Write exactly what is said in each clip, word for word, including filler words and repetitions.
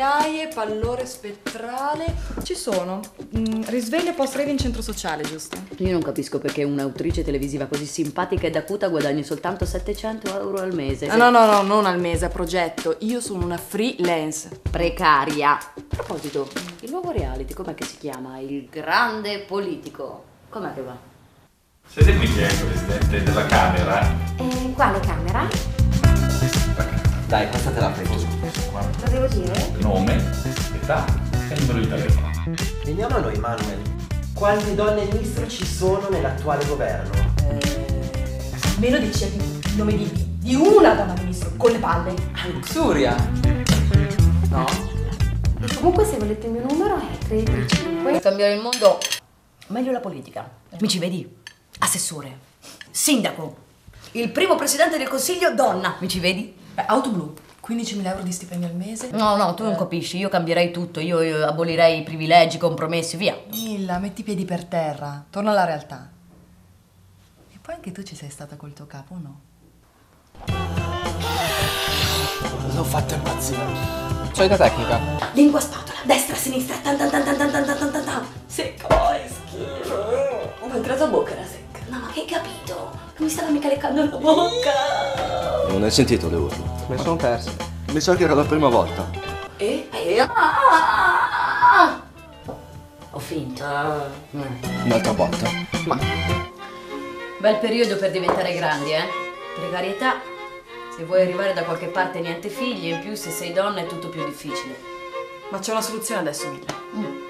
occhiaie, pallore spettrale, ci sono. Mm, risveglio post-rave in centro sociale, giusto? Io non capisco perché un'autrice televisiva così simpatica ed acuta guadagni soltanto settecento euro al mese. No, no, no, no, non al mese, a progetto. Io sono una freelance. Precaria. A proposito, il nuovo reality, com'è che si chiama? Il grande politico. Com'è che va? Siete qui chi è il presidente della Camera? Eh, quale Camera? Dai, passate la prego. Lo devo dire? Nome, età e numero di telefono. Veniamo a noi, Manuel. Quante donne ministro ci sono nell'attuale governo? Eh, meno di cento. Il nome di, di una donna ministro, con le palle. Ah, Luxuria. No? Comunque, se volete il mio numero è tre tre cinque. Cambiare il mondo, meglio la politica. Mi ci vedi? Assessore, sindaco, il primo presidente del consiglio donna, mi ci vedi? Beh, auto blu, quindicimila euro di stipendio al mese. No, no, tu eh. non capisci, io cambierei tutto, io, io abolirei i privilegi, i compromessi, via. Milla, metti i piedi per terra, torna alla realtà. E poi anche tu ci sei stata col tuo capo, o no? L'ho fatto impazzire. Solita tecnica. Lingua spatola, destra, sinistra, tan tan tan tan tan tan tan tan tan. Secca, poi schifo. Ho entrato a bocca la secca. No, ma che hai capito? Non mi stava mica leccando la bocca. Non hai sentito le urla? Mi sono perso. Mi sa che era la prima volta. E? Eh? Ah, ah, ah. Ho finto. Ah. Un'altra volta. Ma. Bel periodo per diventare grandi, eh? Precarietà. Se vuoi arrivare da qualche parte niente figli, in più se sei donna è tutto più difficile. Ma c'è una soluzione adesso, Milla. Mm.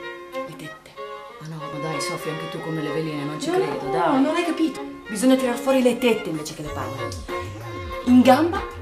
Dai, Sofia, anche tu come le veline, non ci no, credo, dai. No, non hai capito. Bisogna tirar fuori le tette invece che le palle. In gamba